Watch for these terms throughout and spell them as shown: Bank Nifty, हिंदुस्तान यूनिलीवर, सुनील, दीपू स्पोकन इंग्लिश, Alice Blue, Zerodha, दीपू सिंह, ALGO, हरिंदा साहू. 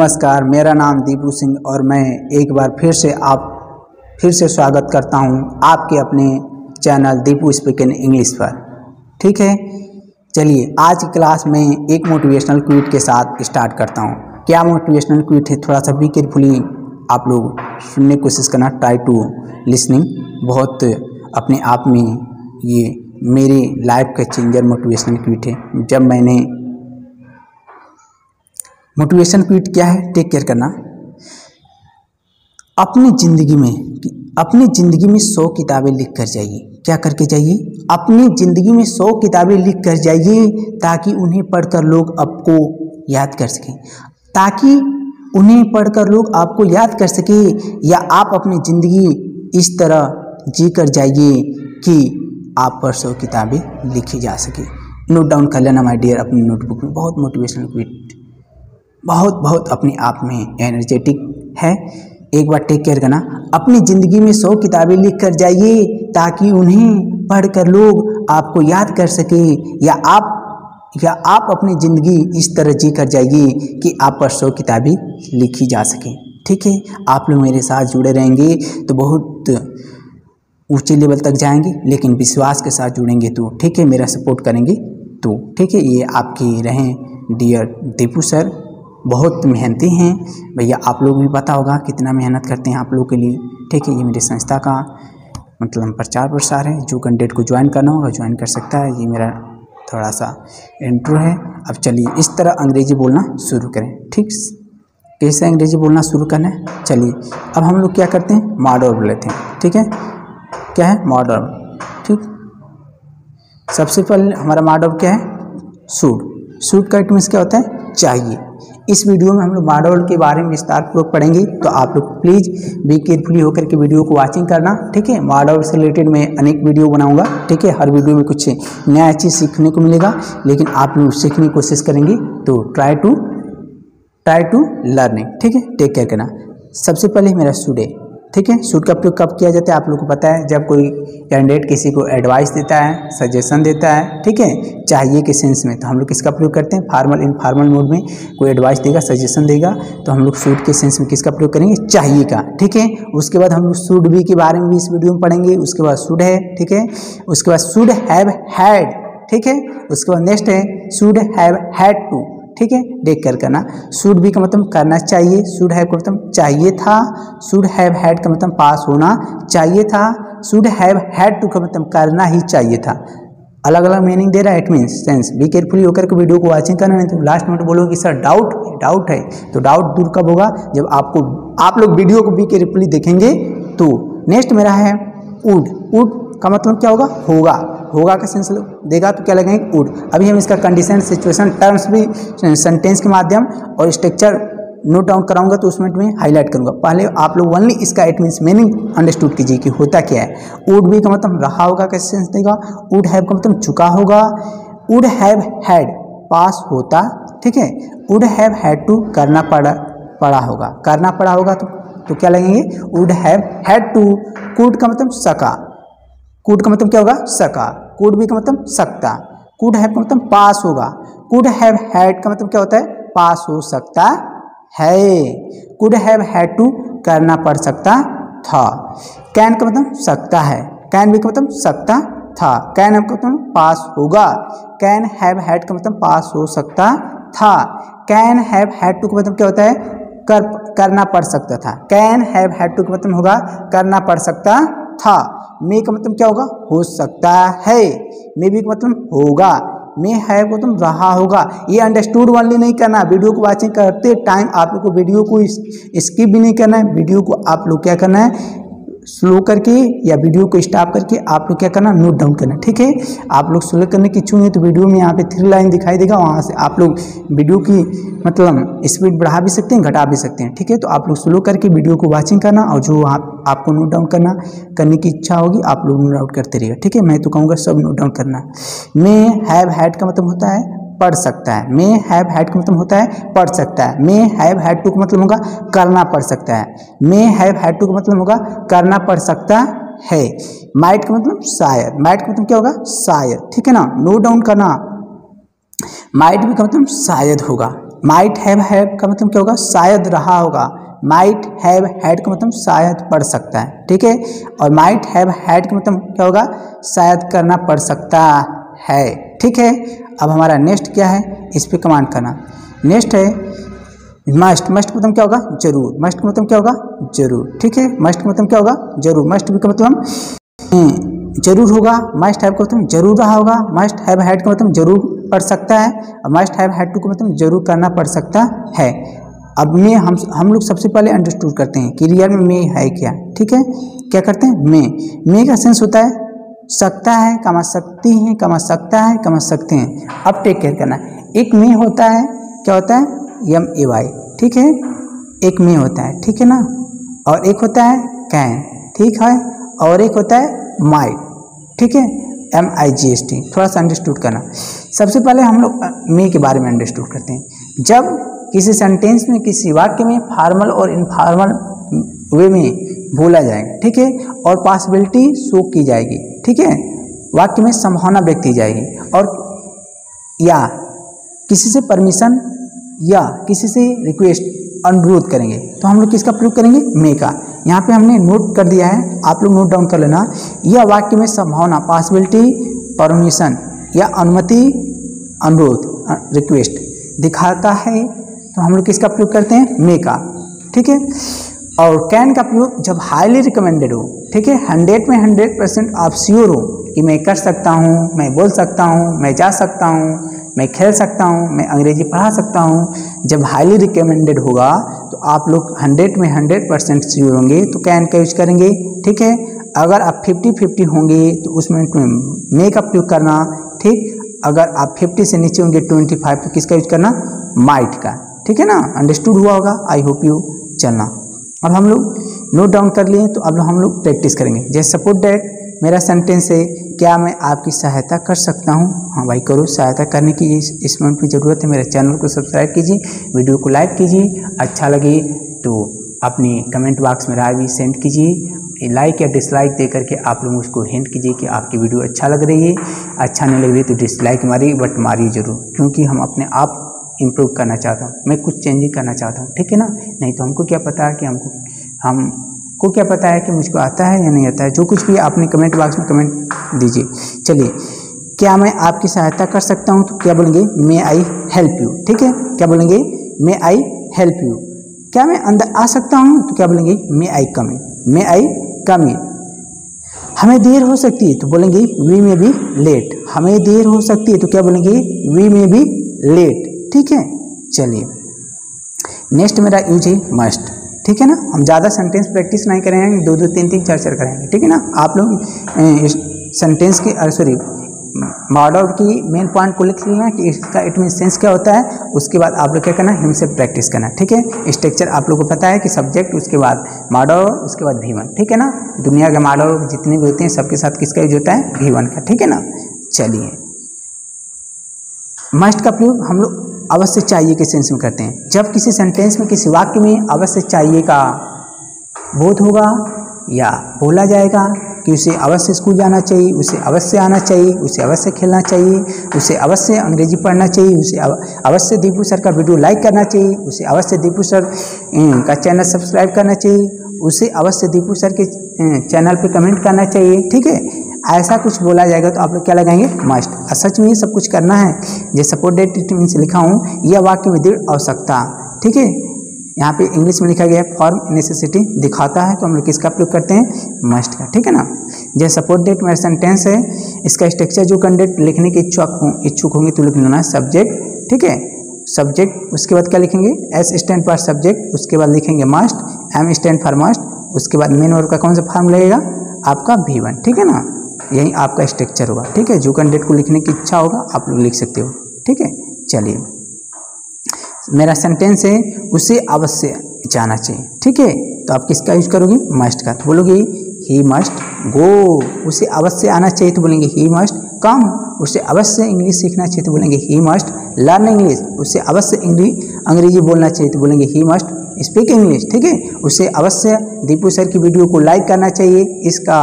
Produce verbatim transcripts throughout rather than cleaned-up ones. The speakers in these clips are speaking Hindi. नमस्कार, मेरा नाम दीपू सिंह और मैं एक बार फिर से आप फिर से स्वागत करता हूं आपके अपने चैनल दीपू स्पोकन इंग्लिश पर। ठीक है, चलिए आज की क्लास में एक मोटिवेशनल क्विट के साथ स्टार्ट करता हूं। क्या मोटिवेशनल क्विट है, थोड़ा सा भी केयरफुली आप लोग सुनने की कोशिश करना। ट्राई टू लिसनिंग बहुत अपने आप में ये मेरे लाइफ का चेंजर मोटिवेशनल क्विट है। जब मैंने मोटिवेशन क्विट क्या है, टेक केयर करना। अपनी ज़िंदगी में अपनी ज़िंदगी में सौ किताबें लिख कर जाइए। क्या करके जाइए? अपनी ज़िंदगी में सौ किताबें लिख कर जाइए, ताकि उन्हें पढ़कर लोग आपको याद कर सकें ताकि उन्हें पढ़कर लोग आपको याद कर सकें या आप अपनी ज़िंदगी इस तरह जी कर जाइए कि आप पर सौ किताबें लिखी जा सके। नोट डाउन कर लेना माय डियर अपनी नोटबुक में। बहुत मोटिवेशनल क्विट, बहुत बहुत अपने आप में एनर्जेटिक है। एक बार टेक केयर करना। अपनी ज़िंदगी में सौ किताबें लिख कर जाइए, ताकि उन्हें पढ़कर लोग आपको याद कर सके या आप या आप अपनी ज़िंदगी इस तरह जी कर जाइए कि आप पर सौ किताबें लिखी जा सकें। ठीक है, आप लोग मेरे साथ जुड़े रहेंगे तो बहुत ऊंचे लेवल तक जाएंगे, लेकिन विश्वास के साथ जुड़ेंगे तो ठीक है, मेरा सपोर्ट करेंगे तो ठीक है। ये आपके रहें डियर दीपू सर, बहुत मेहनती हैं भैया। आप लोग भी पता होगा कितना मेहनत करते हैं आप लोग के लिए। ठीक है, ये मेरी संस्था का मतलब प्रचार प्रसार है। जो कैंडिडेट को ज्वाइन करना होगा ज्वाइन कर सकता है। ये मेरा थोड़ा सा इंट्रो है। अब चलिए इस तरह अंग्रेजी बोलना शुरू करें। ठीक, कैसे अंग्रेजी बोलना शुरू करना है, चलिए अब हम लोग क्या करते हैं, मॉडल बोलते हैं। ठीक है, क्या है मॉडल। ठीक, सबसे पहले हमारा मॉडल क्या है, शूड। शूड का मीन्स क्या होता है, चाहिए। इस वीडियो में हम लोग मॉडल वर्ब के बारे में विस्तारपूर्वक पढ़ेंगे, तो आप लोग प्लीज़ बी केयरफुली होकर के वीडियो को वाचिंग करना। ठीक है, मॉडल वर्ब से रिलेटेड मैं अनेक वीडियो बनाऊंगा। ठीक है, हर वीडियो में कुछ नया चीज़ सीखने को मिलेगा, लेकिन आप लोग सीखने की कोशिश करेंगे तो try to try to learning. ठीक है, टेक केयर करना। सबसे पहले मेरा शूड है। ठीक है, शूड का प्रयोग कब किया जाता है आप लोग को पता है, जब कोई कैंडिडेट किसी को एडवाइस देता है, सजेशन देता है। ठीक है, चाहिए के सेंस में तो हम लोग किसका प्रयोग करते हैं, फार्मल इनफॉर्मल मोड में कोई एडवाइस देगा, सजेशन देगा तो हम लोग शूड के सेंस में किसका प्रयोग करेंगे, चाहिए का। ठीक है, उसके बाद हम लोग शूड बी के बारे में भी इस वीडियो में पढ़ेंगे। उसके बाद शूड है, ठीक है, उसके बाद शूड हैव हैड। ठीक है, उसके बाद नेक्स्ट है शूड हैव हैड टू। ठीक है, टेक केयर करना। शुड बी का मतलब करना चाहिए, शुड हैव का मतलब चाहिए था, शुड हैव हैड का मतलब पास होना चाहिए था, शुड हैव हैड टू का मतलब करना ही चाहिए था। अलग अलग मीनिंग दे रहा है, it means sense. Be carefully होकर के वीडियो को वाचिंग करना, नहीं तो लास्ट में बोलो कि सर डाउट डाउट है, तो डाउट दूर कब होगा, जब आपको आप लोग वीडियो को बी केयरफुली देखेंगे तो। नेक्स्ट मेरा है वुड। वुड का मतलब क्या होगा, होगा होगा का सेंस देगा तो क्या लगेगा, वुड। अभी हम इसका कंडीशन, सिचुएशन, टर्म्स भी सेंटेंस के माध्यम और स्ट्रक्चर नोट डाउन कराऊंगा तो उसमें मैं हाईलाइट करूंगा। पहले आप लोग ओनली इसका इट मीन्स मीनिंग अंडरस्टूड कीजिए कि होता क्या है। वुड बी का मतलब रहा होगा का सेंस देगा, वुड हैव का मतलब चुका होगा, वुड हैव हैड पास होता। ठीक है, वुड हैव हैड टू करना पड़ा पड़ा होगा, करना पड़ा होगा तो, तो क्या लगेंगे, would have had to. Could का मतलब सका, कुड का मतलब क्या होगा, सका। कुड बी का मतलब सकता, कुड हैव का मतलब पास होगा, कुड हैव हैड का मतलब क्या होता है, पास हो सकता है, कुड हैव हैड टू करना पड़ सकता था। कैन का मतलब सकता है, कैन बी का मतलब सकता था, कैन हैव का मतलब पास होगा, कैन हैव हैड का मतलब पास हो सकता था, कैन हैव हैड टू का मतलब क्या होता है, कर करना पड़ सकता था, कैन हैव हैड टू का मतलब होगा करना पड़ सकता था। मे का मतलब क्या होगा, हो सकता है, मे बी का मतलब होगा, मे हैव का मतलब रहा होगा। ये अंडरस्टूड ओनली नहीं करना, वीडियो को वाचिंग करते टाइम आप लोग को वीडियो को स्किप भी नहीं करना है। वीडियो को आप लोग क्या करना है, स्लो करके या वीडियो को स्टॉप करके आप लोग क्या करना, नोट डाउन करना। ठीक है, आप लोग स्लो करने की इच्छुक हैं तो वीडियो में यहाँ पे थ्री लाइन दिखाई देगा, वहाँ से आप लोग वीडियो की मतलब स्पीड बढ़ा भी सकते हैं, घटा भी सकते हैं। ठीक है, तो आप लोग स्लो करके वीडियो को वाचिंग करना और जो आप, आपको नोट डाउन करना करने की इच्छा होगी आप लोग नोट डाउन करते रहिएगा। ठीक है, मैं तो कहूँगा सब नोट डाउन करना। मे हैव हैड का मतलब होता है पढ़ सकता है, मे हैव हैड का मतलब होता है पढ़ सकता है, मे हैव हैड टू का मतलब होगा करना पढ़ सकता है, मे हैव हैड टू का मतलब होगा करना पढ़ सकता है। माइट का मतलब शायद, माइट का मतलब क्या होगा, शायद। ठीक है ना, नोट डाउन करना, माइट भी का मतलब शायद होगा। माइट हैव हैड का मतलब क्या होगा, शायद रहा होगा। माइट हैव हैड का मतलब शायद पड़ सकता है, ठीक है। और माइट हैव हैड का मतलब क्या होगा, शायद करना पड़ सकता है, ठीक है। अब हमारा नेक्स्ट क्या है, इस पर कमांड करना। नेक्स्ट है मस्ट। मस्ट का मतलब क्या होगा, जरूर। मस्ट का मतलब क्या होगा, जरूर, ठीक है। मस्ट का मतलब क्या होगा, जरूर। मस्ट का मतलब जरूर होगा। मस्ट हैव का मतलब जरूर रहा होगा। मस्ट हैव हैड का मतलब जरूर पड़ सकता है। और मस्ट हैव हैड टू का मतलब जरूर करना पड़ सकता है। अब में हम हम लोग सबसे पहले अंडरस्टूड करते हैं क्लियर में में है क्या, ठीक है। क्या करते हैं, में में का सेंस होता है सकता है, कमा सकती हैं, कमा सकता है, कमा सकते हैं। अब टेक केयर करना, एक में होता है, क्या होता है, एम ए वाई, ठीक है। एक में होता है, ठीक है ना। और एक होता है कैन, ठीक है। और एक होता है माइट, ठीक है, M I G S T. थोड़ा सा अंडरस्टूड करना। सबसे पहले हम लोग में के बारे में अंडरस्टूड करते हैं। जब किसी सेंटेंस में, किसी वाक्य में फॉर्मल और इनफॉर्मल वे में बोला जाएगा, ठीक है। और पॉसिबिलिटी शो की जाएगी, ठीक है। वाक्य में संभावना व्यक्त की जाएगी। और या किसी से परमिशन या किसी से रिक्वेस्ट, अनुरोध करेंगे, तो हम लोग किसका प्रयोग करेंगे, मे का। यहाँ पे हमने नोट कर दिया है, आप लोग नोट डाउन कर लेना। यह वाक्य में संभावना, पॉसिबिलिटी, परमिशन या अनुमति, अनुरोध, रिक्वेस्ट दिखाता है, तो हम लोग किसका प्रयोग करते हैं, मे का, ठीक है। और कैन का प्रयोग जब हाईली रिकमेंडेड हो, ठीक है, हंड्रेड में हंड्रेड परसेंट आप श्योर हो कि मैं कर सकता हूँ, मैं बोल सकता हूँ, मैं जा सकता हूँ, मैं खेल सकता हूँ, मैं अंग्रेजी पढ़ा सकता हूँ। जब हाईली रिकमेंडेड होगा तो आप लोग हंड्रेड में हंड्रेड परसेंट श्योर होंगे तो कैन का यूज करेंगे, ठीक है। अगर आप फिफ्टी फिफ्टी होंगे तो उसमें मे का प्रयोग करना, ठीक। अगर आप फिफ्टी से नीचे होंगे, ट्वेंटी फाइव तो किसका यूज करना, माइट का, ठीक है ना। अंडरस्टूड हुआ होगा, आई होप यू। चलना, अब हम लोग नोट डाउन कर लिए, तो अब हम लोग प्रैक्टिस करेंगे। जैसे सपोर्ट डैट मेरा सेंटेंस है, क्या मैं आपकी सहायता कर सकता हूं? हाँ भाई करो, सहायता करने की इस इस मोमेंट पर ज़रूरत है। मेरे चैनल को सब्सक्राइब कीजिए, वीडियो को लाइक कीजिए, अच्छा लगे तो अपने कमेंट बॉक्स में राय भी सेंड कीजिए। लाइक या डिसलाइक दे करके आप लोग उसको हिंट कीजिए कि आपकी वीडियो अच्छा लग रही है। अच्छा नहीं लग रही तो डिसलाइक मारिए, बट मारिए ज़रूर, क्योंकि हम अपने आप इम्प्रूव करना चाहता हूँ। मैं कुछ चेंजिंग करना चाहता हूँ, ठीक है ना। नहीं तो हमको क्या पता है कि हमको हमको क्या पता है कि मुझको आता है या नहीं आता है। जो कुछ भी आपने कमेंट बॉक्स में कमेंट दीजिए। चलिए, क्या मैं आपकी सहायता कर सकता हूँ, तो क्या बोलेंगे, मे आई हेल्प यू, ठीक है। क्या बोलेंगे, मे आई हेल्प यू। क्या मैं अंदर आ सकता हूँ, तो क्या बोलेंगे, मे आई कम इन, मे आई कम इन। हमें देर हो सकती है, तो बोलेंगे वी में बी लेट। हमें देर हो सकती है, तो क्या बोलेंगे, वी में बी लेट, ठीक है। चलिए, नेक्स्ट मेरा यूज है मस्ट, ठीक है ना। हम ज़्यादा सेंटेंस प्रैक्टिस नहीं करेंगे, दो दो तीन तीन चार चार करेंगे, ठीक है ना। आप लोग सेंटेंस के सॉरी मॉडल की मेन पॉइंट को लिख लेना कि इसका इट मीन सेंस क्या होता है। उसके बाद आप लोग क्या करना, हमसे प्रैक्टिस करना, ठीक है। स्ट्रक्चर आप लोग को पता है कि सब्जेक्ट, उसके बाद मॉडल, उसके बाद भी वन, ठीक है ना। दुनिया के मॉडल जितने भी होते हैं सबके साथ किसका यूज होता है, भी वन का, ठीक है ना। चलिए, मस्ट का प्रयोग हम लोग अवश्य चाहिए के सेंस में करते हैं। जब किसी सेंटेंस में, किसी वाक्य में अवश्य चाहिए का बोध होगा या बोला जाएगा कि उसे अवश्य स्कूल जाना चाहिए, उसे अवश्य आना चाहिए, उसे अवश्य खेलना चाहिए, उसे अवश्य अंग्रेजी पढ़ना चाहिए, उसे अवश्य दीपू सर का वीडियो लाइक करना चाहिए, उसे अवश्य दीपू सर का चैनल सब्सक्राइब करना चाहिए, उसे अवश्य दीपू सर के चैनल पर कमेंट करना चाहिए, ठीक है। ऐसा कुछ बोला जाएगा तो आप लोग क्या लगाएंगे, मस्ट। सच में ये सब कुछ करना है। जैसे सपोर्ट डेट मीन से लिखा हूँ, यह वाक्य में दृढ़ आवश्यकता, ठीक है। यहाँ पे इंग्लिश में लिखा गया है फॉर्म नेसेसिटी दिखाता है, तो हम लोग किसका प्रयोग करते हैं, मस्ट का, ठीक है ना। जैसे सपोर्ट डेट मेरा सेंटेंस है, इसका स्ट्रक्चर जो कैंडिडेट लिखने के इच्छुक हों इच्छुक होंगे तो लिख लेना सब्जेक्ट, ठीक है। सब्जेक्ट, उसके बाद क्या लिखेंगे, एस स्टैंड फॉर सब्जेक्ट, उसके बाद लिखेंगे must, M stand for must, उसके बाद मेन वर्ब का कौन सा फॉर्म लगेगा, आपका भी वन, ठीक है ना। यही आपका स्ट्रक्चर होगा, ठीक है। जो कैंडिडेट को लिखने की इच्छा होगा आप लोग लिख सकते हो, ठीक है। चलिए, मेरा सेंटेंस है उसे अवश्य जाना चाहिए, ठीक है। तो आप किसका यूज करोगे, मस्ट का। तो बोलोगे ही मस्ट गो। उसे अवश्य आना चाहिए तो बोलेंगे ही मस्ट कम। उसे अवश्य इंग्लिश सीखना चाहिए तो बोलेंगे ही मस्ट लर्न इंग्लिश। उसे अवश्य इंग्लिश अंग्रेजी बोलना चाहिए तो बोलेंगे ही मस्ट स्पीक इंग्लिश, ठीक है। उसे अवश्य दीपू सर की वीडियो को लाइक करना चाहिए, इसका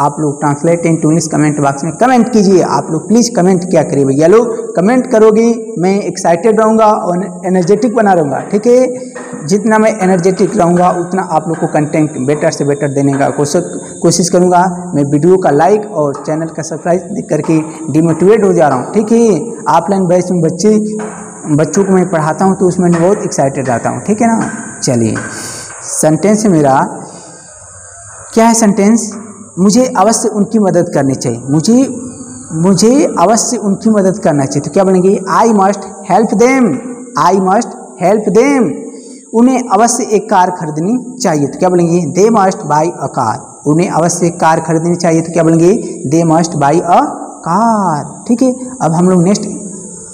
आप लोग translate into English comment box में कमेंट कीजिए। आप लोग प्लीज़ कमेंट क्या करिए भैया लोग, कमेंट करोगे मैं एक्साइटेड रहूँगा और एनर्जेटिक बना रहूँगा। ठीक है, जितना मैं एनर्जेटिक रहूँगा उतना आप लोग को कंटेंट बेटर से बेटर देने का कोशिश करूँगा। मैं वीडियो का लाइक और चैनल का सब्सक्राइब करके डिमोटिवेट हो जा रहा हूँ। ठीक है, ऑफलाइन बैच में बच्चे बच्चों को मैं पढ़ाता हूँ तो उसमें मैं बहुत एक्साइटेड रहता हूँ। ठीक है ना, चलिए सेंटेंस मेरा क्या है, सेंटेंस मुझे अवश्य उनकी मदद करनी चाहिए, मुझे मुझे अवश्य उनकी मदद करना चाहिए। तो क्या बनेगी, I must help them, I must help them. उन्हें अवश्य एक कार खरीदनी चाहिए। तो क्या बोलेंगे, they must buy a car. उन्हें अवश्य एक कार खरीदनी चाहिए। तो क्या बोलेंगे, they must buy a car. ठीक है, अब हम लोग नेक्स्ट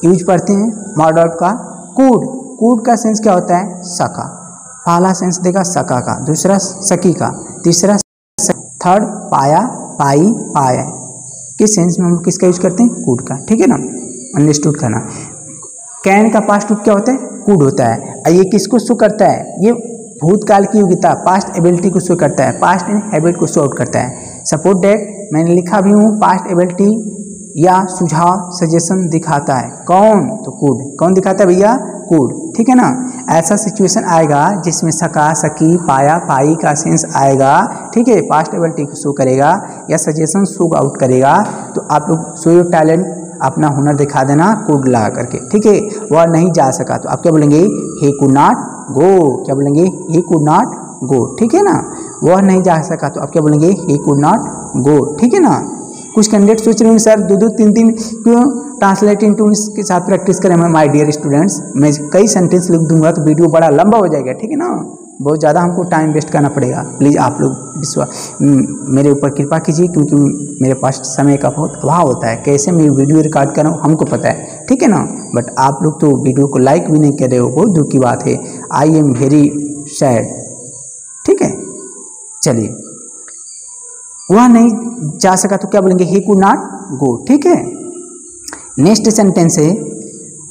यूज पढ़ते हैं मॉडवर्ड का। कूड, कूड का सेंस क्या होता है, सका। पहला सेंस देगा सका का, दूसरा सकी का, तीसरा थर्ड पाया पाई पाया। किस सेंस में हम लोग किसका यूज करते हैं, कूड का। ठीक है ना, अंडरस्टूड करना। कैन का पास्ट रूप क्या होता है, कूड होता है। और ये किसको शो करता है, ये भूतकाल की योग्यता पास्ट एबिलिटी को शो करता है, पास्ट इन हैबिट को शो आउट करता है। सपोर्ट डेट मैंने लिखा भी हूँ, पास्ट एबिलिटी या सुझाव सजेशन दिखाता है। कौन, तो कूड। कौन दिखाता है भैया, कूड। ठीक है ना, ऐसा सिचुएशन आएगा जिसमें सका सकी पाया पाई का सेंस आएगा। ठीक है, पास्ट एबिलिटी को शो करेगा या सजेशन शो आउट करेगा। तो आप लोग शो योर टैलेंट, अपना हुनर दिखा देना कूड लगा करके। ठीक है, वह नहीं जा सका तो आप क्या बोलेंगे, ही कुड नॉट गो। क्या बोलेंगे, ही कुड नॉट गो। ठीक है ना, वह नहीं जा सका तो आप क्या बोलेंगे, ही कुड नॉट गो। ठीक है ना, कुछ कैंडिडेट सोच रहे होंगे सर दो दो तीन तीन क्यों ट्रांसलेट इनटू इंग्लिश के साथ प्रैक्टिस करें। मैं माय डियर स्टूडेंट्स, मैं कई सेंटेंस लिख दूंगा तो वीडियो बड़ा लंबा हो जाएगा। ठीक है ना, बहुत ज़्यादा हमको टाइम वेस्ट करना पड़ेगा। प्लीज़ आप लोग विश्वास मेरे ऊपर कृपा कीजिए, क्योंकि मेरे पास समय का बहुत अभाव होता है। कैसे मैं वीडियो रिकॉर्ड कर रहा हूँ हमको पता है। ठीक है ना, बट आप लोग तो वीडियो को लाइक भी नहीं कर रहे हो, बहुत दुख की बात है। I am very sad. ठीक है, चलिए वह नहीं जा सका तो क्या बोलेंगे, ही कुड नॉट गो। ठीक है, नेक्स्ट सेंटेंस है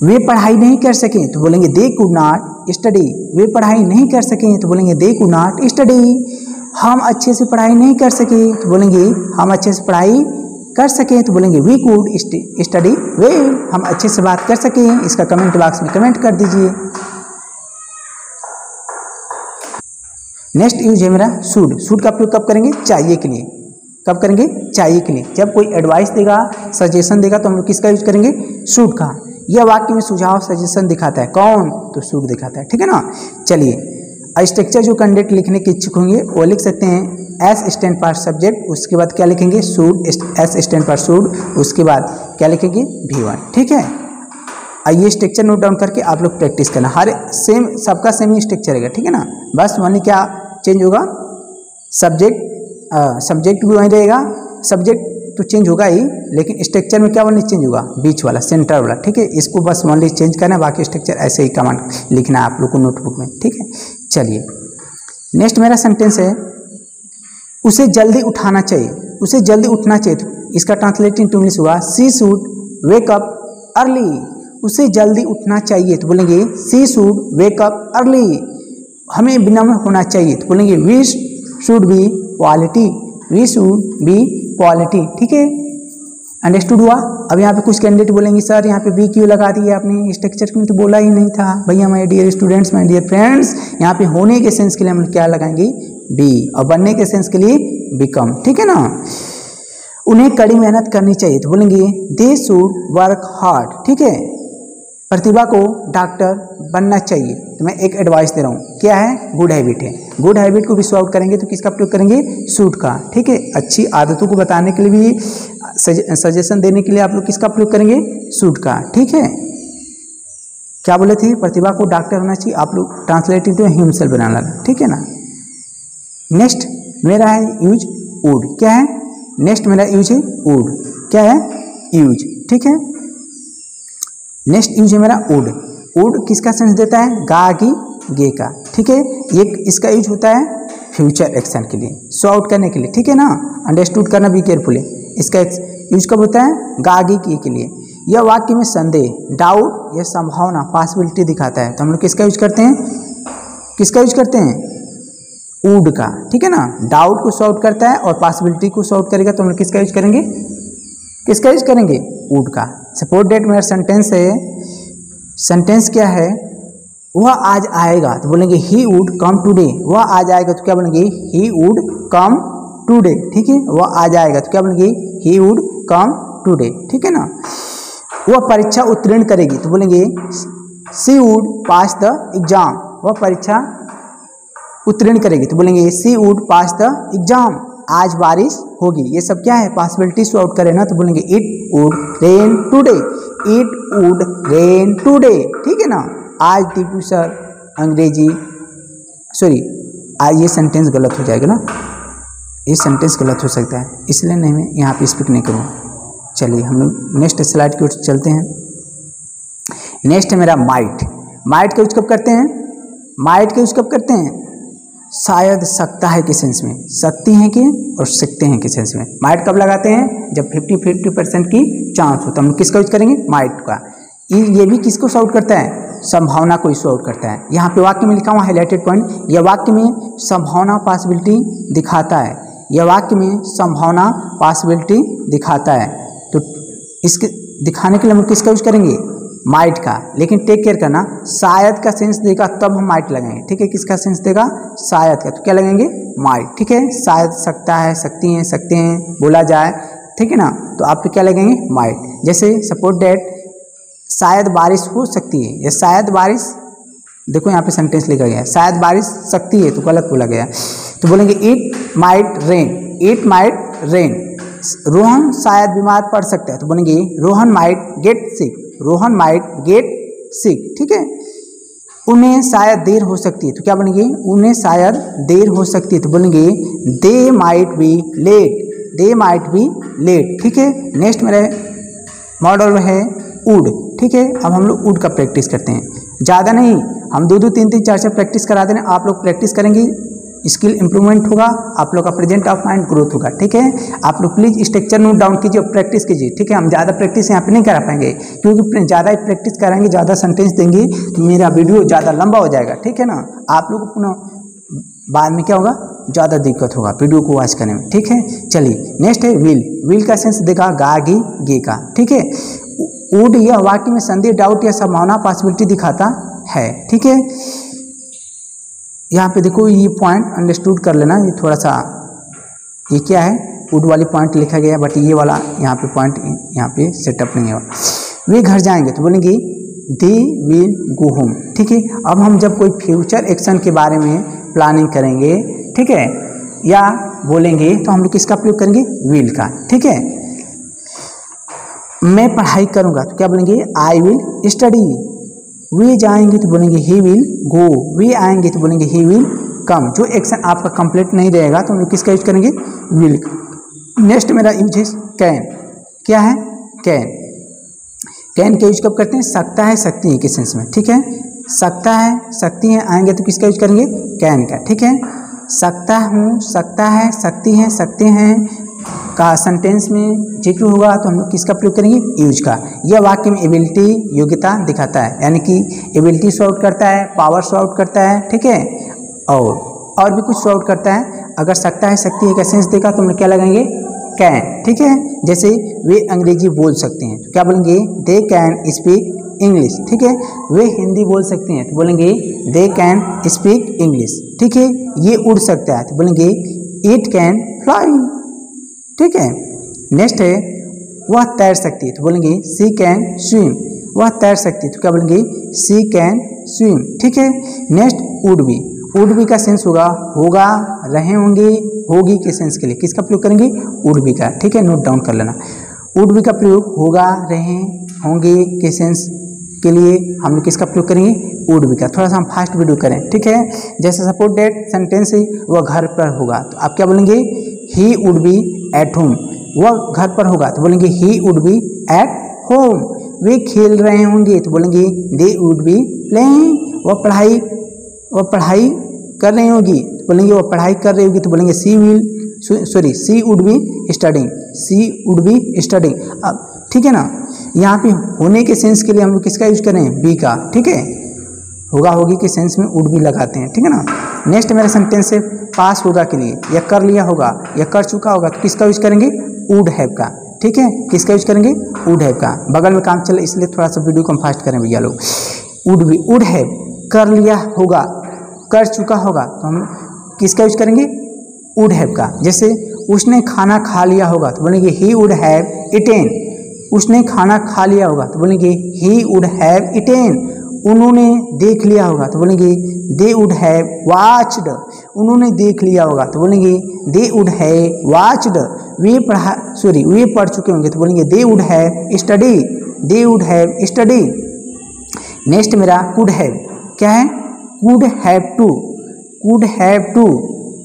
वे पढ़ाई नहीं कर सकें तो बोलेंगे दे कुड नॉट स्टडी। वे पढ़ाई नहीं कर सकें तो बोलेंगे दे कुड नॉट स्टडी। हम अच्छे से पढ़ाई नहीं कर सके तो बोलेंगे हम अच्छे से पढ़ाई कर सकें तो बोलेंगे वी कुड स्टडी वेल। हम अच्छे से बात कर सकें, इसका कमेंट बॉक्स में कमेंट कर दीजिए। नेक्स्ट यूज है मेरा शूड। शूड का प्रयोग कब करेंगे, चाहिए के लिए। कब करेंगे, चाहिए के लिए। जब कोई एडवाइस देगा सजेशन देगा तो हम लोग किसका यूज करेंगे, शूड का। यह वाक्य में सुझाव सजेशन दिखाता है, कौन, तो शूड दिखाता है। ठीक है ना, चलिए स्ट्रक्चर जो कैंडिडेट लिखने के इच्छुक होंगे वो लिख सकते हैं। एस स्टैंड फॉर सब्जेक्ट, उसके बाद क्या लिखेंगे, should. S stand for should, उसके बाद क्या लिखेंगे, वी वन। ठीक है, ये स्ट्रक्चर नोट डाउन करके आप लोग प्रैक्टिस करना। हर सेम सबका सेम ही स्ट्रक्चर रहेगा। ठीक है ना, बस वहीं क्या चेंज होगा, सब्जेक्ट आ, सब्जेक्ट भी वहीं रहेगा। सब्जेक्ट तो चेंज होगा ही, लेकिन स्ट्रक्चर में क्या वाला चेंज होगा, बीच वाला सेंटर वाला। ठीक है, इसको बस वनली चेंज करना है, बाकी स्ट्रक्चर ऐसे ही कमांड लिखना है आप लोग को नोटबुक में। ठीक है, चलिए नेक्स्ट मेरा सेंटेंस है उसे जल्दी उठाना चाहिए। उसे जल्दी उठना चाहिए, इसका ट्रांसलेटिंग टू इंग्लिश हुआ सी शुड वेकअप अर्ली। उसे जल्दी उठना चाहिए तो बोलेंगे सी शुड वेकअप अर्ली। हमें विनम्र होना चाहिए तो बोलेंगे we should be quality, we should be quality. ठीक है, अंडरस्टूड हुआ। अब यहाँ पे कुछ कैंडिडेट बोलेंगे सर यहाँ पे बी क्यों लगा दी है आपने, स्ट्रक्चर क्यों तो बोला ही नहीं था। भैया my dear students my dear friends, यहाँ पे होने के सेंस के लिए हम लोग क्या लगाएंगे, बी, और बनने के सेंस के लिए बिकम। ठीक है ना, उन्हें कड़ी मेहनत करनी चाहिए तो बोलेंगे दे शुड वर्क हार्ड। ठीक है, प्रतिभा को डॉक्टर बनना चाहिए तो मैं एक एडवाइस दे रहा हूँ, क्या है, गुड हैबिट है। गुड हैबिट को भी शो आउट करेंगे तो किसका प्रयोग करेंगे, शूड का। ठीक है, अच्छी आदतों को बताने के लिए भी सजेशन देने के लिए आप लोग किसका प्रयोग करेंगे, शूड का। ठीक है, क्या बोले थे, प्रतिभा को डॉक्टर होना चाहिए। आप लोग ट्रांसलेटिंग टू हिमसेल्फ बनाना। ठीक है ना, नेक्स्ट मेरा है यूज वुड। क्या है, नेक्स्ट मेरा यूज है वुड। क्या है, यूज। ठीक है, नेक्स्ट यूज है मेरा वुड। वुड किसका सेंस देता है, गा की गे का। ठीक है, ये इसका यूज होता है फ्यूचर एक्शन के लिए, शो आउट करने के लिए। ठीक है ना, अंडरस्टूड करना, भी केयरफुल है। इसका यूज कब होता है, गा गी की के लिए। यह वाक्य में संदेह डाउट या संभावना पॉसिबिलिटी दिखाता है तो हम लोग किसका यूज करते हैं, किसका यूज करते हैं, वुड का, ठीक है ना। डाउट को सॉर्ट करता है और पॉसिबिलिटी को सॉर्ट करेगा, तो हम लोग किसका यूज करेंगे, किसका यूज करेंगे, वुड का। सपोर्ट डेट मेरा सेंटेंस है, सेंटेंस क्या है, वह आज आएगा तो बोलेंगे ही वुड कम टुडे। वह आज आएगा तो क्या बोलेंगे, ही वुड कम टुडे, ठीक है। वह आज आएगा तो क्या बोलेंगे, ही वुड कम टुडे, ठीक है ना। वह परीक्षा उत्तीर्ण करेगी तो बोलेंगे she would pass the exam. वह परीक्षा उत्तीर्ण करेगी तो बोलेंगे she would pass the exam. आज बारिश होगी, ये सब क्या है, पॉसिबिलिटी शो आउट करें ना, तो बोलेंगे it would rain today, it would rain today, ठीक है ना। आज दीपू सर अंग्रेजी सॉरी आज ये सेंटेंस गलत हो जाएगा ना, ये सेंटेंस गलत हो सकता है, इसलिए नहीं मैं यहाँ पे स्पीक नहीं करूँगा। चलिए हम लोग नेक्स्ट स्लाइड की ओर चलते हैं। नेक्स्ट है मेरा माइट। माइट का यूज कब करते हैं, माइट का यूज कब करते हैं, शायद सकता है के सेंस में, सकती हैं कि और सकते हैं के सेंस में। माइट कब लगाते हैं, जब फिफ्टी फिफ्टी परसेंट की चांस हो, तो हम किसका यूज करेंगे, माइट का। ये भी किसको शॉर्ट करता है, संभावना को शॉर्ट करता है। यहाँ पे वाक्य में लिखा हुआ हाईलाइटेड पॉइंट, यह वाक्य में संभावना पॉसिबिलिटी दिखाता है, यह वाक्य में संभावना पॉसिबिलिटी दिखाता है। तो इसके दिखाने के लिए हम किसका यूज करेंगे, माइट का। लेकिन टेक केयर करना, शायद का सेंस देगा तब हम माइट लगाएंगे, ठीक है। किसका सेंस देगा, शायद का, तो क्या लगाएंगे, माइट, ठीक है। शायद सकता है, सकती हैं, सकते हैं बोला जाए, ठीक है ना, तो आप क्या लगाएंगे, माइट। जैसे सपोर्ट डेट शायद बारिश हो सकती है, या शायद बारिश, देखो यहाँ पे सेंटेंस लिखा गया है, शायद बारिश सकती है तो गलत बोला गया, तो बोलेंगे it might rain, it might rain. Rohan शायद बीमार पड़ सकता है तो बोलेंगे Rohan might get sick, Rohan might get sick, ठीक है। उन्हें शायद देर हो सकती है तो क्या बोलेंगे, उन्हें शायद देर हो सकती है तो बोलेंगे they might be late, they might be late, ठीक है। नेक्स्ट मेरा मॉडल है वुड, ठीक है। अब हम लोग वुड का प्रैक्टिस करते हैं, ज़्यादा नहीं, हम दो दो तीन तीन चार चार प्रैक्टिस करा देना। आप लोग प्रैक्टिस करेंगे, स्किल इंप्रूवमेंट होगा, आप लोग का प्रेजेंट ऑफ माइंड ग्रोथ होगा, ठीक है। आप लोग प्लीज़ स्ट्रक्चर नोट डाउन कीजिए और प्रैक्टिस कीजिए, ठीक है। हम ज़्यादा प्रैक्टिस यहाँ पे नहीं करा पाएंगे, क्योंकि ज़्यादा ही प्रैक्टिस कराएंगे, ज़्यादा सेंटेंस देंगे तो मेरा वीडियो ज़्यादा लंबा हो जाएगा, ठीक है ना। आप लोग को पुनः बाद में क्या होगा, ज़्यादा दिक्कत होगा वीडियो को वॉच करने में, ठीक है। चलिए नेक्स्ट है व्हील। व्हील का सेंस देखा गा गी गे का, ठीक है। वुड यह वाक्य में संदेह, डाउट या संभावना पॉसिबिलिटी दिखाता है, ठीक है। यहाँ पे देखो ये पॉइंट अंडरस्टूड कर लेना, ये थोड़ा सा ये क्या है, वुड वाली पॉइंट लिखा गया है, बट ये वाला यहाँ पे पॉइंट यहाँ पे सेटअप नहीं है। वे घर जाएंगे तो बोलेंगे दे विल गो होम, ठीक है। अब हम जब कोई फ्यूचर एक्शन के बारे में प्लानिंग करेंगे, ठीक है, या बोलेंगे तो हम लोग किसका प्रयोग करेंगे, विल का, ठीक है। मैं पढ़ाई करूँगा तो क्या बोलेंगे, आई विल स्टडी। वे जाएंगे तो बोलेंगे ही विल गो, वे आएंगे तो बोलेंगे ही विल कम। जो एक्शन आपका कंप्लीट नहीं रहेगा तो हम लोग किसका यूज करेंगे, विल। नेक्स्ट मेरा यूज है कैन। क्या है, कैन। कैन का यूज कब करते हैं, सकता है, सकती है के सेंस में, ठीक है। सकता है, सकती हैं, आएंगे तो किसका यूज करेंगे, कैन का, ठीक है। सकता हूँ, सकता है, सकती हैं, सकते हैं का सेंटेंस में जिक्र होगा तो हम लोग किसका प्रयोग करेंगे, यूज का। यह वाक्य में एबिलिटी, योग्यता दिखाता है, यानी कि एबिलिटी शो आउट करता है, पावर शो आउट करता है, ठीक है, और और भी कुछ शो आउट करता है। अगर सकता है, सकती है का सेंस देगा तो हम लोग क्या लगाएंगे, कैन, ठीक है। जैसे वे अंग्रेजी बोल सकते हैं तो क्या बोलेंगे, दे कैन स्पीक इंग्लिश, ठीक है। वे हिंदी बोल सकते हैं तो बोलेंगे दे कैन स्पीक इंग्लिश, ठीक है। ये उड़ सकता है तो बोलेंगे इट कैन फ्लाई, ठीक है। नेक्स्ट है वह तैर सकती है तो बोलेंगे शी कैन स्विम। वह तैर सकती है तो क्या बोलेंगे, शी कैन स्विम, ठीक है। Next would be. Would be का सेंस होगा होगा, रहे होंगे, होगी के सेंस के लिए किसका प्रयोग करेंगे, वुड बी का, ठीक है। नोट डाउन कर लेना, वुड बी का प्रयोग होगा, रहे होंगे के सेंस के लिए हम लोग किसका प्रयोग करेंगे, वुड बी का। थोड़ा सा हम फास्ट वीडियो करें, ठीक है। जैसे सपोर्ट डेट सेंटेंस है, वह घर पर होगा तो आप क्या बोलेंगे, he would be at home. वह घर पर होगा तो बोलेंगे he would be at home. वे खेल रहे होंगे तो बोलेंगे दे वुड बी प्लेइंग। वह पढ़ाई वह पढ़ाई कर रही होगी तो बोलेंगे वह पढ़ाई कर रही होगी तो बोलेंगे she will sorry she would be studying, she would be studying. अब ठीक है ना, यहाँ पे होने के सेंस के लिए हम लोग किसका यूज करें, बी का, ठीक है। होगा, होगी के सेंस में वुड बी लगाते हैं, ठीक है ना। नेक्स्ट मेरा सेंटेंस है पास होगा के लिए, या कर लिया होगा या कर चुका होगा तो किसका यूज करेंगे? वुड हैव का। ठीक है, किसका यूज करेंगे? वुड हैव का। बगल में काम चल इसलिए थोड़ा सा वीडियो को फास्ट करें भैया लोग। वुड भी वुड हैव, कर लिया होगा, कर चुका होगा तो हम किसका यूज करेंगे? वुड हैव का। जैसे उसने खाना खा लिया होगा तो बोलेंगे ही वुड हैव इटेन। उसने खाना खा लिया होगा तो बोलेंगे ही वुड हैव इटेन। उन्होंने देख लिया होगा तो बोलेंगे दे वुड हैव वाच्ड। उन्होंने देख लिया होगा तो बोलेंगे दे वुड हैव वाच्ड। वे पढ़ा सॉरी वे पढ़ चुके होंगे तो बोलेंगे they would have study. They would have study. Next मेरा कुड हैव क्या है? Could have to. Could have to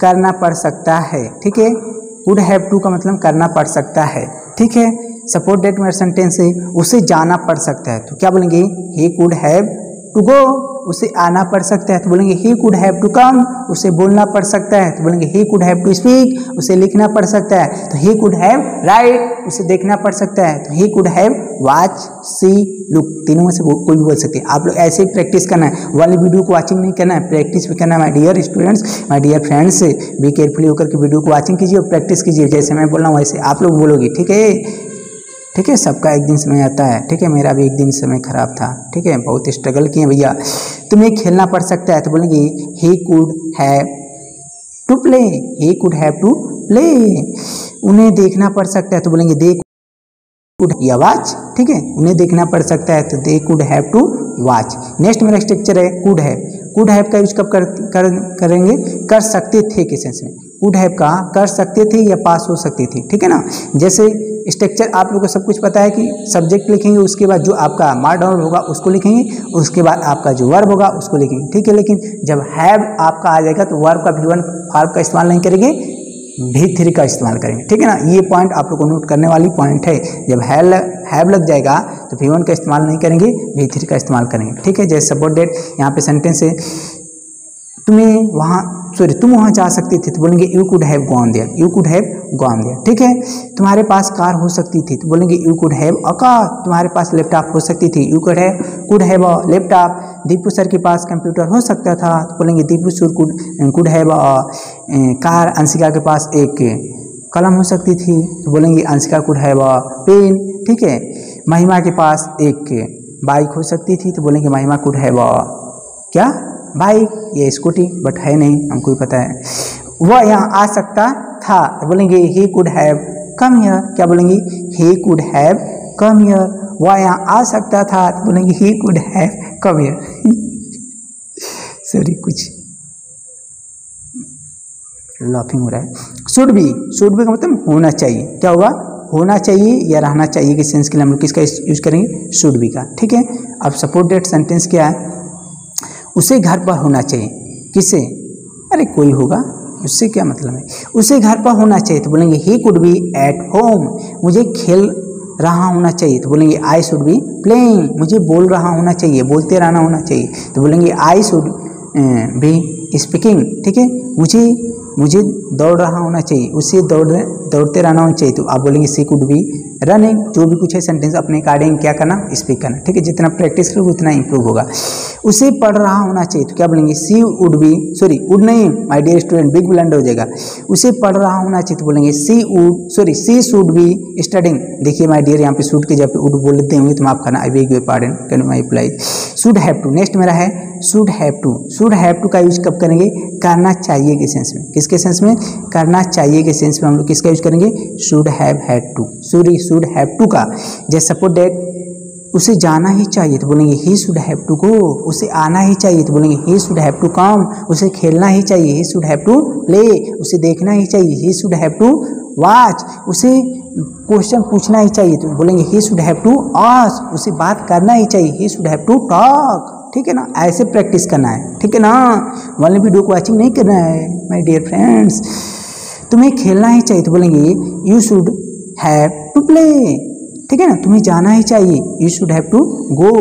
करना पड़ सकता है। ठीक है, कुड हैव टू का मतलब करना पड़ सकता है। ठीक है, सपोर्ट डेट मेरा सेंटेंस है उसे जाना पड़ सकता है तो क्या बोलेंगे? He could have to go. उसे आना पड़ सकता है तो बोलेंगे he could have to come. उसे बोलना पड़ सकता है तो बोलेंगे he could have to speak. उसे लिखना पड़ सकता है तो ही कुड हैव राइट। उसे देखना पड़ सकता है तो he could have watch see look. तीनों में से कोई भी बोल सकते हैं। आप लोग ऐसे ही प्रैक्टिस करना है, वाली वीडियो को वाचिंग नहीं करना है, प्रैक्टिस भी करना है। My dear students, my dear friends, भी केयरफुली होकर के वीडियो को वाचिंग कीजिए और प्रैक्टिस कीजिए। जैसे मैं बोल रहा हूँ वैसे आप लोग बोलोगे। ठीक है, ठीक है, सबका एक दिन समय आता है। ठीक है, मेरा भी एक दिन समय खराब था। ठीक है, बहुत स्ट्रगल किए भैया। तुम्हें खेलना पड़ सकता है तो बोलेंगे he could have to play. He could have to play. उन्हें देखना पड़ सकता है तो बोलेंगे दे कुड वॉच। ठीक है, उन्हें देखना पड़ सकता है तो they could have to watch. Next मेरा स्ट्रक्चर है कुड हैव। कुड हैव का यूज कब कर, कर, करेंगे? कर सकते थे के सेंस में। कुड हैव का कर सकते थे या पास हो सकती थी। ठीक है ना, जैसे स्ट्रक्चर आप लोगों को सब कुछ पता है कि सब्जेक्ट लिखेंगे, उसके बाद जो आपका मार्क डाउन होगा उसको लिखेंगे, उसके बाद आपका जो वर्ब होगा उसको लिखेंगे। ठीक है, लेकिन जब हैव आपका आ जाएगा तो वर्ब का भी वन फॉर्म का इस्तेमाल नहीं करेंगे, भी थ्री का इस्तेमाल करेंगे। ठीक है ना, ये पॉइंट आप लोग को नोट करने वाली पॉइंट है। जब हैव हैव लग जाएगा तो भी वन का इस्तेमाल नहीं करेंगे, भी थ्री का इस्तेमाल करेंगे। ठीक है, जैसे सपोर्ट डेट यहाँ पे सेंटेंस है तुम्हें वहाँ सॉरी तुम वहाँ जा सकती थी तो बोलेंगे you could have gone there. You could have gone there. ठीक है, तुम्हारे पास कार हो सकती थी तो बोलेंगे you could have a car. तुम्हारे पास लैपटॉप हो सकती थी, you could have could have a laptop. Deepu sir के पास कंप्यूटर हो सकता था तो बोलेंगे Deepu sir could could have a car. Anshika के पास एक कलम हो सकती थी तो बोलेंगे Anshika could have a pen. ठीक है, महिमा के पास एक बाइक हो सकती थी तो बोलेंगे महिमा कुड हैव अ क्या बाइक या स्कूटी, बट है नहीं, हमको भी पता है। वह यहाँ आ सकता था तो बोलेंगे he could have come here. क्या बोलेंगे? He could have come here. वह यहाँ आ सकता था तो बोलेंगे he could have come here. Sorry, कुछ लॉफिंग हो रहा है। शुड बी, शुड बी का मतलब होना चाहिए। क्या होगा? होना चाहिए या रहना चाहिए के सेंस के लिए हम लोग किसका यूज करेंगे? शुड बी का। ठीक है, अब सपोर्ट डेट सेंटेंस क्या है? उसे घर पर होना चाहिए। किसे? अरे कोई होगा, उससे क्या मतलब है? उसे घर पर होना चाहिए तो बोलेंगे he could be at home. मुझे खेल रहा होना चाहिए तो बोलेंगे आई शुड बी प्लेइंग। मुझे बोल रहा होना चाहिए, बोलते रहना होना चाहिए तो बोलेंगे आई शुड बी स्पीकिंग। ठीक है, मुझे मुझे दौड़ रहा होना चाहिए, उसे दौड़ दौड़ते रहना होना चाहिए तो आप बोलेंगे सी कुड बी रनिंग। जो भी कुछ है सेंटेंस अपने अकॉर्डिंग क्या करना? स्पीक करना। ठीक है, जितना प्रैक्टिस करोगे उतना इंप्रूव होगा। उसे पढ़ रहा होना चाहिए तो क्या बोलेंगे? She would be sorry would नहीं my dear student, big blunder हो जाएगा। उसे पढ़ रहा होना चाहिए तो बोलेंगे she would sorry she should be studying. देखिए माय डियर, यहाँ पे शूड के जब वुड बोल देते होंगे तो माफ करना, I beg your pardon, can my please. Should have to next मेरा है should have to. Should have to का यूज कब करेंगे? करना चाहिए के सेंस में। किसके सेंस में? करना चाहिए के सेंस में हम लोग किसका यूज करेंगे? Should have had to sorry should have to का। जैसे सपोर्ट डेट उसे जाना ही चाहिए तो बोलेंगे he should have to go. उसे आना ही चाहिए तो बोलेंगे he should have to come. उसे खेलना ही चाहिए, he should have to play. उसे देखना ही चाहिए, he should have to watch. उसे क्वेश्चन पूछना ही चाहिए तो बोलेंगे he should have to ask. उसे बात करना ही चाहिए, he should have to talk. ठीक है ना, ऐसे प्रैक्टिस करना है। ठीक है ना, वाली वीडियो को वाचिंग नहीं करना है माय डियर फ्रेंड्स। तुम्हें खेलना ही चाहिए तो बोलेंगे you should have to play. ठीक है ना, तुम्हें जाना ही चाहिए, you should have to go.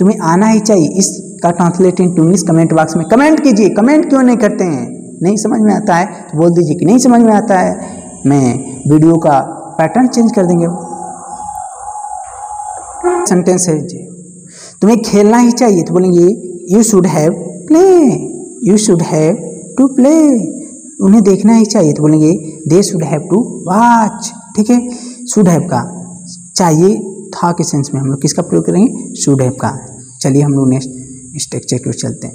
तुम्हें आना ही चाहिए। इसका translating to English comment box में कमेंट कीजिए। कमेंट क्यों नहीं करते हैं? नहीं समझ में आता है तो बोल दीजिए कि नहीं समझ में आता है, मैं वीडियो का पैटर्न चेंज कर देंगे। सेंटेंस है जी तुम्हें खेलना ही चाहिए तो बोलेंगे you should have play. You should have to play, उन्हें देखना ही चाहिए, तो बोलेंगे they should have to watch. ठीक है, शुड हैव का चाहिए था के सेंस में हम लोग किसका प्रयोग करेंगे, शुड हैव का। चलिए हम लोग नेक्स्ट स्ट्रक्चर की ओर चलते हैं।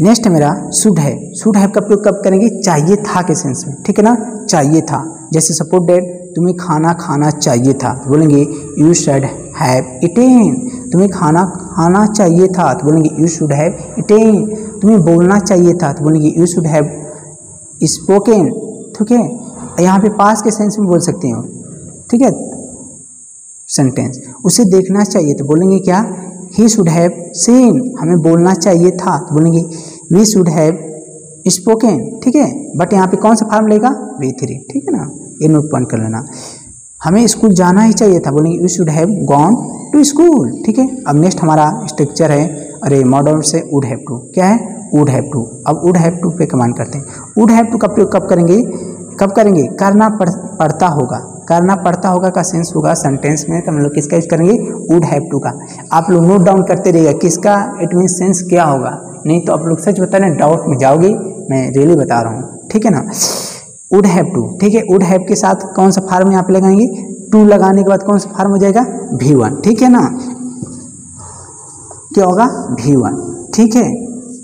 नेक्स्ट मेरा शुड है, शुड हैव का प्रयोग कब करेंगे, चाहिए था के सेंस में। ठीक है ना, चाहिए था, जैसे सपोज डैड तुम्हें खाना खाना चाहिए था, तो बोलेंगे यू शुड हैव इटेन। तुम्हें खाना खाना चाहिए था, तो बोलेंगे यू शुड हैव इटेन। तुम्हें बोलना चाहिए था, तो बोलेंगे यू शुड हैव स्पोकन। ठीक है, यहाँ पे पास के सेंस में बोल सकते हो। ठीक है, सेंटेंस उसे देखना चाहिए, तो बोलेंगे क्या, ही शुड हैव सीन। हमें बोलना चाहिए था, तो बोलेंगे वी शुड हैव स्पोकन। ठीक है, बट यहाँ पे कौन सा फॉर्म लेगा, वी थ्री। ठीक है ना, ये नोट पॉइंट कर लेना। हमें स्कूल जाना ही चाहिए था, बोलेंगे we should have gone to school. ठीक है, अब नेक्स्ट हमारा स्ट्रक्चर है, अरे मॉडर्न से वुड हैव टू, क्या है, वुड हैव टू। अब वुड हैव टू पे कमांड करते हैं। वुड हैव टू का प्रयोग कब करेंगे, कब करेंगे, करना पड़, पड़ता होगा। करना पड़ता होगा का सेंस होगा सेंटेंस में, तो हम लोग किसका यूज करेंगे, वुड हैव टू का। आप लोग नोट डाउन करते रहिएगा किसका इट मीन सेंस क्या होगा, नहीं तो आप लोग सच बता रहे डाउट में जाओगे, मैं रियली बता रहा हूँ। ठीक है ना, वुड हैव टू। ठीक है, वुड हैव के साथ कौन सा फार्म यहाँ पे लगाएंगे, टू लगाने के बाद कौन सा फार्म हो जाएगा, भी वन। ठीक है ना, क्या होगा, भी वन। ठीक है,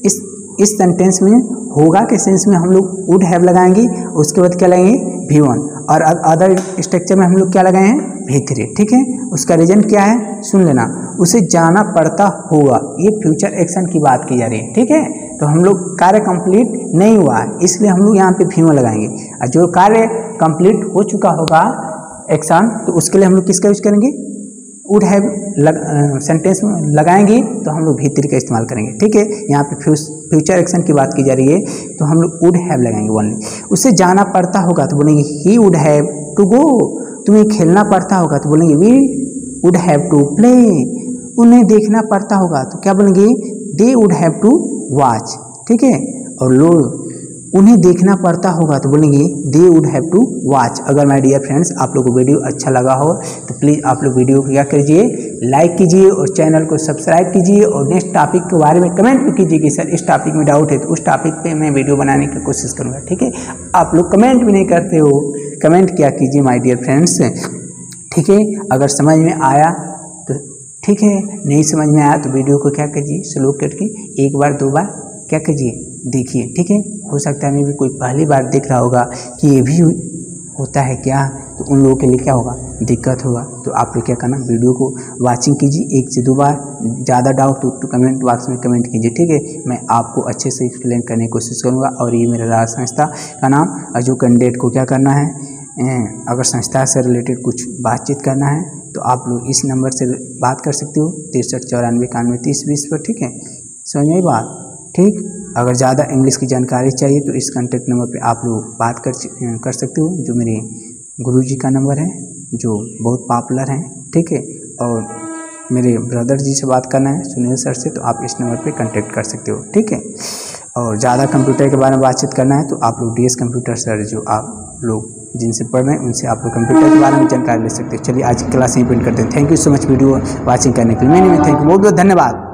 इस इस सेंटेंस में होगा के सेंस में हम लोग वुड हैव लगाएंगे, उसके बाद क्या लगाएंगे, भी वन। और अदर स्ट्रक्चर में हम लोग क्या लगाए हैं, भी थ्री। ठीक है, उसका रीजन क्या है सुन लेना, उसे जाना पड़ता होगा, ये फ्यूचर एक्शन की बात की जा रही है। ठीक है, तो हम लोग कार्य कंप्लीट नहीं हुआ है, इसलिए हम लोग यहाँ पे भी वन लगाएंगे, और जो कार्य कंप्लीट हो चुका होगा एक्शन, तो उसके लिए हम लोग किसका यूज करेंगे, वुड हैव लग, सेंटेंस में लगाएंगे, तो हम लोग भी थ्री का इस्तेमाल करेंगे। ठीक है, यहाँ पे फ्यूचर एक्शन की बात की जा रही है, तो हम लोग वुड हैव लगाएंगे ओनली। उसे जाना पड़ता होगा, तो बोलेंगे he would have to go. तुम्हें खेलना पड़ता होगा, तो बोलेंगे we would have to play. उन्हें देखना पड़ता होगा, तो क्या बोलेंगे, they would have to watch. ठीक है, और लोग उन्हें देखना पड़ता होगा, तो बोलेंगे they would have to watch. अगर माय डियर फ्रेंड्स आप लोग को वीडियो अच्छा लगा हो, तो प्लीज़ आप लोग वीडियो को क्या कीजिए, लाइक कीजिए और चैनल को सब्सक्राइब कीजिए, और नेक्स्ट टॉपिक के बारे में कमेंट भी कीजिए कि सर इस टॉपिक में डाउट है, तो उस टॉपिक पे मैं वीडियो बनाने की कोशिश करूँगा। ठीक है, आप लोग कमेंट भी नहीं करते हो, कमेंट क्या कीजिए माय डियर फ्रेंड्स। ठीक है, अगर समझ में आया तो ठीक है, नहीं समझ में आया तो वीडियो को क्या कीजिए, स्लो करके एक बार दो बार क्या कीजिए, देखिए। ठीक है, हो सकता है मैं भी कोई पहली बार देख रहा होगा कि ये भी होता है क्या, तो उन लोगों के लिए क्या होगा, दिक्कत होगा। तो आप लोग क्या करना, वीडियो को वाचिंग कीजिए एक से दो बार, ज़्यादा डाउट हो तो कमेंट बॉक्स में कमेंट कीजिए। ठीक है, मैं आपको अच्छे से एक्सप्लेन करने की कोशिश करूँगा। और ये मेरा राज संस्था का नाम, और जो कैंडिडेट को क्या करना है, अगर संस्था से रिलेटेड कुछ बातचीत करना है, तो आप लोग इस नंबर से बात कर सकते हो, तिरसठ चौरानवे इक्यानवे तीस बीस पर। ठीक है, समझ में बात। ठीक, अगर ज़्यादा इंग्लिश की जानकारी चाहिए तो इस कॉन्टैक्ट नंबर पे आप लोग बात कर कर सकते हो, जो मेरे गुरुजी का नंबर है, जो बहुत पॉपुलर हैं। ठीक है, और मेरे ब्रदर जी से बात करना है, सुनील सर से, तो आप इस नंबर पे कॉन्टैक्ट कर सकते हो। ठीक है, और ज़्यादा कंप्यूटर के बारे में बातचीत करना है, तो आप लोग डी एस कंप्यूटर सर, जो आप लोग जिनसे पढ़ रहे हैं, उनसे आप लोग कंप्यूटर के बारे में जानकारी ले सकते हो। चलिए आज क्लास यहीं पे एंड करते हैं। Thank you so much video watching करने के लिए। मैंने थैंक यू, बहुत बहुत धन्यवाद।